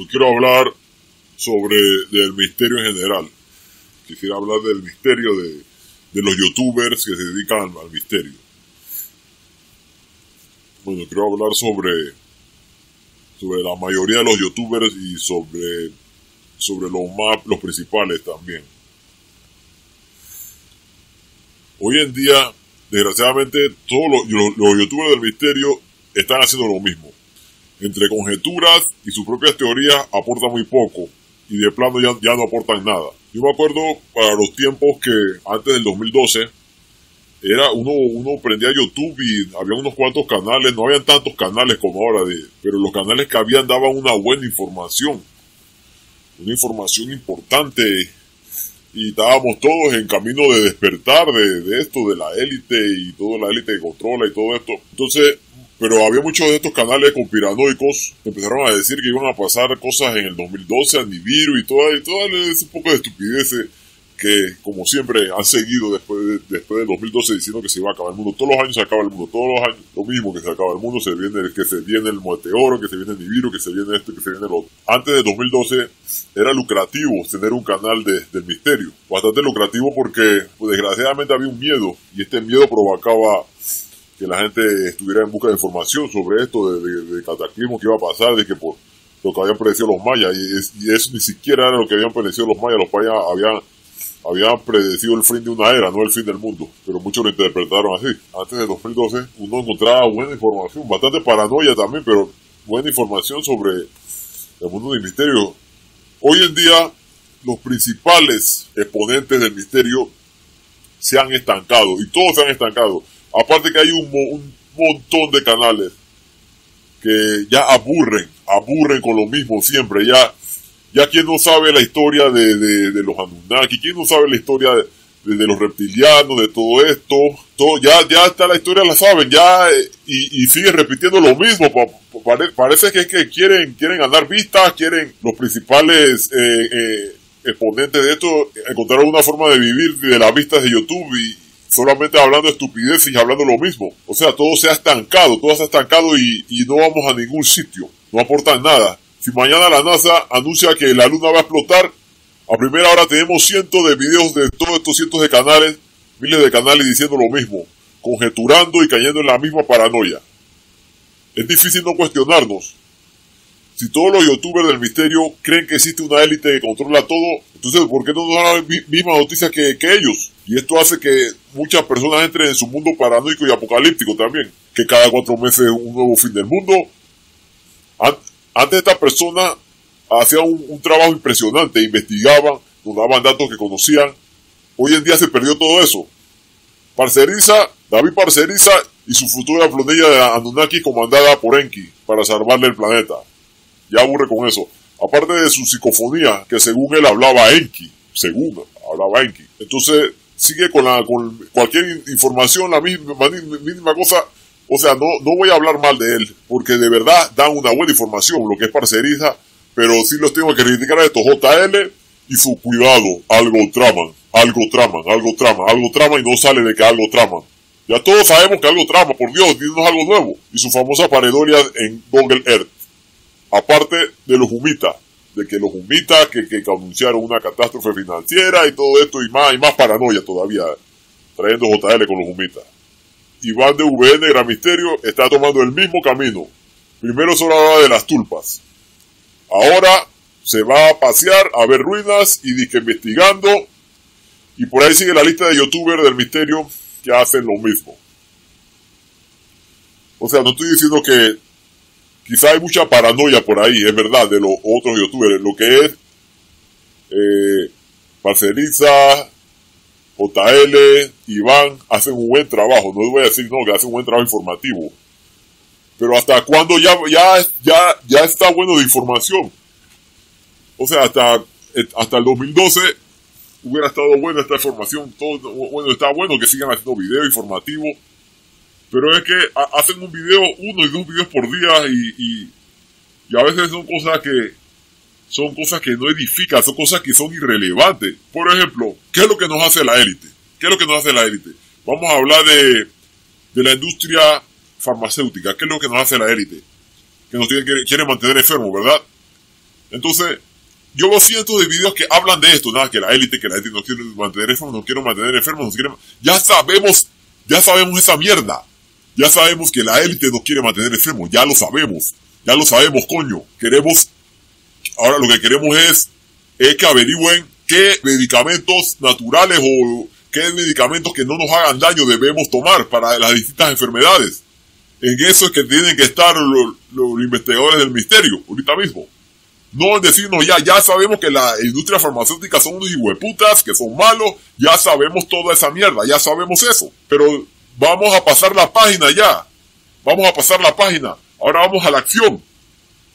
Hoy quiero hablar sobre el misterio en general. Quisiera hablar del misterio de los youtubers que se dedican al misterio. Bueno, quiero hablar sobre la mayoría de los youtubers y sobre los principales también. Hoy en día, desgraciadamente, todos los youtubers del misterio están haciendo lo mismo. Entre conjeturas y sus propias teorías aportan muy poco, y de plano ya no aportan nada. Yo me acuerdo para los tiempos que antes del 2012, uno prendía YouTube y había unos cuantos canales, no habían tantos canales como ahora, pero los canales que habían daban una buena información, una información importante, y estábamos todos en camino de despertar de esto, de la élite y toda la élite que controla y todo esto. Entonces, pero había muchos de estos canales conspiranoicos que empezaron a decir que iban a pasar cosas en el 2012, antivirus y todo ese poco de estupideces que, como siempre, han seguido después del 2012 diciendo que se iba a acabar el mundo. Todos los años se acaba el mundo, todos los años lo mismo, que se acaba el mundo, que se viene el meteoro, que se viene el antivirus, que se viene esto, que se viene lo otro. Antes de 2012 era lucrativo tener un canal del misterio, bastante lucrativo porque, pues, desgraciadamente había un miedo, y este miedo provocaba que la gente estuviera en busca de información sobre esto, de cataclismo que iba a pasar, de que por lo que habían predecido los mayas, y eso ni siquiera era lo que habían predecido los mayas. Los mayas habían predecido el fin de una era, no el fin del mundo, pero muchos lo interpretaron así. Antes de 2012 uno encontraba buena información, bastante paranoia también, pero buena información sobre el mundo del misterio. Hoy en día los principales exponentes del misterio se han estancado, y todos se han estancado. Aparte que hay un montón de canales que ya aburren con lo mismo siempre. Ya quien no sabe la historia de los Anunnaki, quien no sabe la historia de los reptilianos, de todo esto, ya está la historia, la saben, y siguen repitiendo lo mismo. Parece que es que quieren ganar vistas, quieren los principales exponentes de esto encontrar alguna forma de vivir de las vistas de YouTube, y solamente hablando estupideces y hablando lo mismo. O sea, todo se ha estancado y no vamos a ningún sitio, no aportan nada. Si mañana la NASA anuncia que la luna va a explotar, a primera hora tenemos cientos de videos de todos estos cientos de canales, miles de canales diciendo lo mismo, conjeturando y cayendo en la misma paranoia. Es difícil no cuestionarnos. Si todos los youtubers del misterio creen que existe una élite que controla todo, entonces ¿por qué no nos dan las mismas noticias que ellos? Y esto hace que muchas personas entren en su mundo paranoico y apocalíptico también, que cada 4 meses un nuevo fin del mundo. Antes esta persona hacía un trabajo impresionante, investigaban, nos daban datos que conocían. Hoy en día se perdió todo eso. David Parserisa y su futura flotilla de Anunnaki comandada por Enki para salvarle el planeta. Ya aburre con eso. Aparte de su psicofonía, que según él hablaba Enki. Entonces sigue con cualquier información, la misma cosa. O sea, no voy a hablar mal de él, porque de verdad dan una buena información, lo que es Parserisa. Pero sí los tengo que criticar a estos JL y su cuidado. Algo traman y no sale de que algo traman. Ya todos sabemos que algo traman, por Dios, díganos algo nuevo. Y su famosa pareidolia en Google Earth. Aparte de los humitas, que anunciaron una catástrofe financiera y todo esto, y más paranoia todavía, trayendo JL con los humitas. Iván de VN, Gran Misterio, está tomando el mismo camino. Primero solo hablaba de las tulpas. Ahora se va a pasear a ver ruinas y disque investigando. Y por ahí sigue la lista de youtubers del misterio que hacen lo mismo. O sea, no estoy diciendo que... Quizá hay mucha paranoia por ahí, es verdad, de los otros youtubers, lo que es Parserisa, JL, Iván, hacen un buen trabajo. No les voy a decir no, que hacen un buen trabajo informativo. Pero hasta cuándo ya está bueno de información. O sea, hasta el 2012 hubiera estado buena esta información. Todo, bueno, está bueno que sigan haciendo videos informativos. Pero es que hacen un video, 1 y 2 videos por día, y a veces son cosas que no edifican, son cosas que son irrelevantes. Por ejemplo, ¿qué es lo que nos hace la élite? Vamos a hablar de la industria farmacéutica. ¿Qué es lo que nos hace la élite? Que nos quieren mantener enfermos, ¿verdad? Entonces, yo veo cientos de videos que hablan de esto. Nada, que la élite, no quiere mantener enfermos, no quiere... ya sabemos esa mierda. Ya sabemos que la élite nos quiere mantener enfermos. Ya lo sabemos. Ya lo sabemos, coño. Queremos... ahora lo que queremos es que averigüen qué medicamentos naturales o qué medicamentos que no nos hagan daño debemos tomar para las distintas enfermedades. En eso es que tienen que estar los investigadores del misterio, ahorita mismo. No en decirnos, ya sabemos que la industria farmacéutica son unos hijueputas, que son malos, ya sabemos toda esa mierda, ya sabemos eso. Pero vamos a pasar la página ya. Vamos a pasar la página. Ahora vamos a la acción.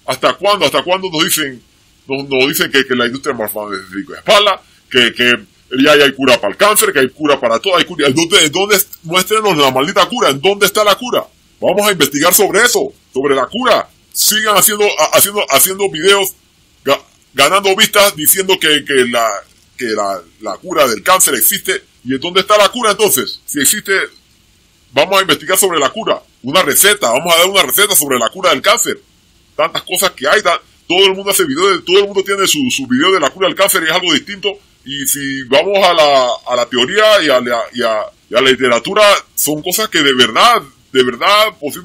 ¿Hasta cuándo? ¿Hasta cuándo nos dicen? Nos dicen que la industria farmacéutica es mala, que ya hay cura para el cáncer, que hay cura para todo, hay cura. ¿Dónde? Muéstrenos la maldita cura. ¿En dónde está la cura? Vamos a investigar sobre eso, sobre la cura. Sigan haciendo videos, ganando vistas, diciendo que la cura del cáncer existe. ¿Y en dónde está la cura entonces? Si existe, vamos a investigar sobre la cura. Una receta, vamos a dar una receta sobre la cura del cáncer. Tantas cosas que hay, todo el mundo hace videos, todo el mundo tiene su video de la cura del cáncer y es algo distinto. Y si vamos a la teoría y a la literatura, son cosas que de verdad,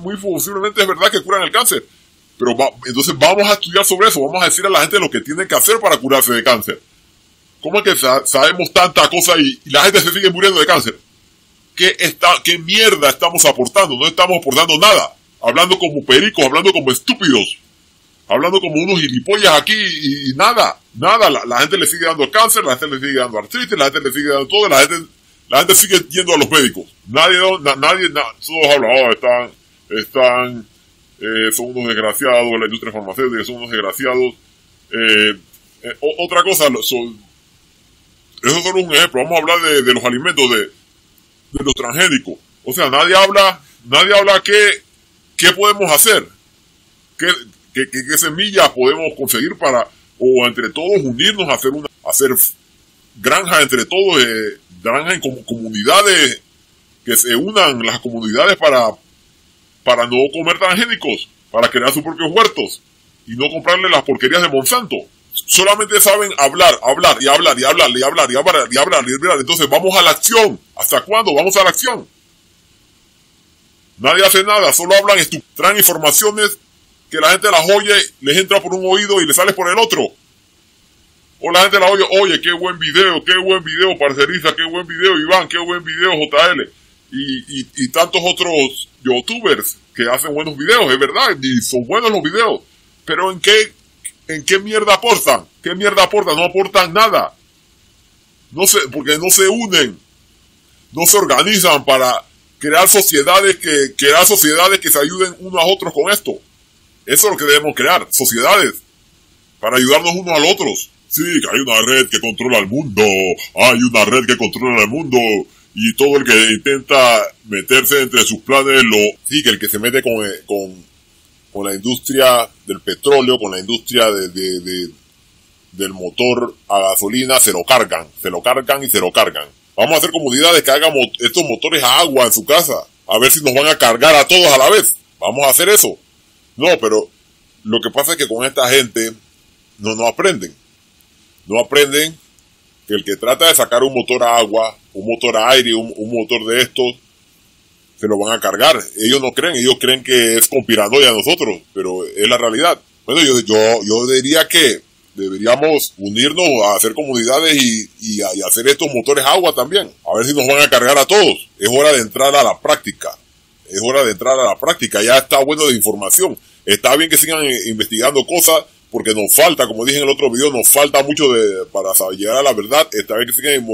muy posiblemente es verdad que curan el cáncer. Pero entonces vamos a estudiar sobre eso, vamos a decir a la gente lo que tienen que hacer para curarse de cáncer. ¿Cómo es que sabemos tanta cosa y la gente se sigue muriendo de cáncer? ¿Qué mierda estamos aportando? No estamos aportando nada. Hablando como pericos, hablando como estúpidos, hablando como unos gilipollas aquí y nada. La gente le sigue dando cáncer, la gente le sigue dando artritis, la gente le sigue dando todo, la gente sigue yendo a los médicos. Nadie, todos hablan, son unos desgraciados, la industria farmacéutica son unos desgraciados. Otra cosa, eso solo es un ejemplo. Vamos a hablar de los alimentos, de los transgénicos. O sea, nadie habla que... ¿qué podemos hacer? ¿Qué semillas podemos conseguir para, o entre todos unirnos, hacer granjas entre todos, granjas en comunidades, que se unan las comunidades para no comer transgénicos, para crear sus propios huertos y no comprarle las porquerías de Monsanto? Solamente saben hablar. Entonces vamos a la acción. ¿Hasta cuándo? Vamos a la acción. Nadie hace nada, solo hablan, traen informaciones que la gente las oye, les entra por un oído y les sale por el otro. O la gente las oye, qué buen video, Parserisa, qué buen video, Iván, qué buen video, JL. Y tantos otros youtubers que hacen buenos videos, es verdad, y son buenos los videos. Pero ¿en qué mierda aportan? ¿Qué mierda aportan? No aportan nada. No sé, porque no se unen, no se organizan para... crear sociedades que se ayuden unos a otros con esto. Eso es lo que debemos crear, sociedades, para ayudarnos unos a los otros. Sí, que hay una red que controla el mundo, y todo el que intenta meterse entre sus planes, que el que se mete con la industria del petróleo, con la industria del motor a gasolina, se lo cargan. Vamos a hacer comunidades que hagan estos motores a agua en su casa. A ver si nos van a cargar a todos a la vez. Vamos a hacer eso. No, pero lo que pasa es que con esta gente no aprenden. No aprenden que el que trata de sacar un motor a agua, un motor a aire, un motor de estos, se lo van a cargar. Ellos no creen. Ellos creen que es con piranoia nosotros. Pero es la realidad. Bueno, yo diría que deberíamos unirnos a hacer comunidades y hacer estos motores agua también. A ver si nos van a cargar a todos. Es hora de entrar a la práctica. Ya está bueno de información. Está bien que sigan investigando cosas porque nos falta, como dije en el otro video, nos falta mucho para llegar a la verdad. Está bien que sigan...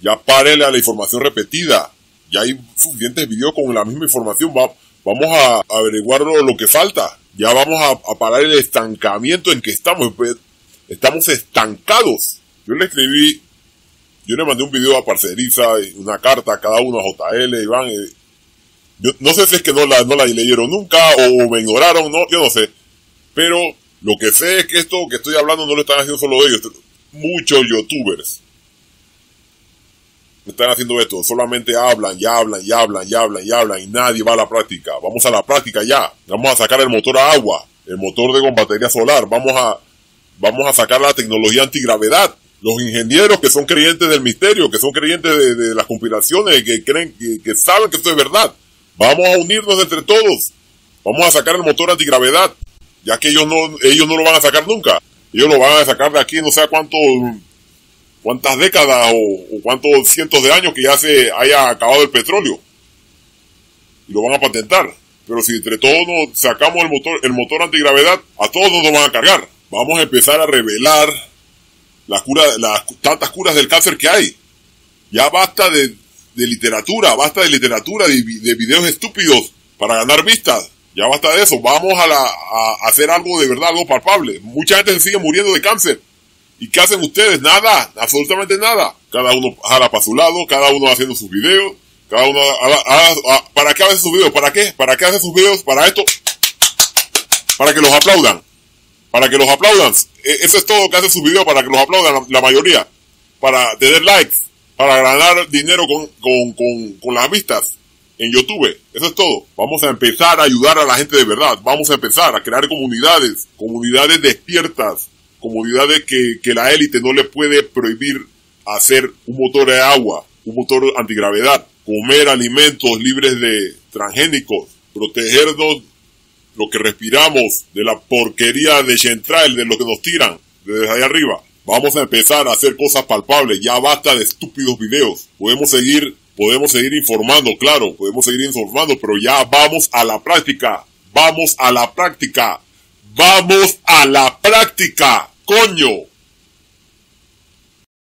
ya párenle a la información repetida. Ya hay suficientes videos con la misma información. Vamos a averiguar lo que falta. Ya vamos a parar el estancamiento en que estamos. Estamos estancados. Yo le mandé un video a Parserisa, una carta a cada uno, a JL, Iván. Yo no sé si es que no la leyeron nunca o me ignoraron, yo no sé. Pero lo que sé es que esto que estoy hablando no lo están haciendo solo ellos. Muchos youtubers están haciendo esto. Solamente hablan y nadie va a la práctica. Vamos a la práctica ya. Vamos a sacar el motor a agua, el motor con batería solar. Vamos a... vamos a sacar la tecnología antigravedad. Los ingenieros que son creyentes del misterio, que son creyentes de las conspiraciones, que creen que saben que esto es verdad. Vamos a unirnos entre todos. Vamos a sacar el motor antigravedad, ya que ellos no lo van a sacar nunca. Ellos lo van a sacar de aquí no sé cuántas décadas o cuántos cientos de años que ya se haya acabado el petróleo. Y lo van a patentar. Pero si entre todos nos sacamos el motor antigravedad, a todos nos lo van a cargar. Vamos a empezar a revelar las tantas curas del cáncer que hay. Ya basta de literatura, de videos estúpidos para ganar vistas. Ya basta de eso. Vamos a hacer algo de verdad, algo palpable. Mucha gente se sigue muriendo de cáncer. ¿Y qué hacen ustedes? Nada, absolutamente nada. Cada uno jala para su lado, cada uno haciendo sus videos. Cada uno, ¿para qué hacen sus videos? ¿Para qué? ¿Para qué hacen sus videos? Para esto. Para que los aplaudan. Para que los aplaudan. Eso es todo que hacen sus videos, para que los aplaudan la mayoría. Para tener likes. Para ganar dinero con las vistas en YouTube. Eso es todo. Vamos a empezar a ayudar a la gente de verdad. Vamos a empezar a crear comunidades. Comunidades despiertas. Comunidades que la élite no le puede prohibir hacer un motor de agua. Un motor antigravedad. Comer alimentos libres de transgénicos, protegernos lo que respiramos de la porquería de Central, de lo que nos tiran desde allá arriba. Vamos a empezar a hacer cosas palpables, ya basta de estúpidos videos. Podemos seguir informando, claro, pero ya vamos a la práctica, coño.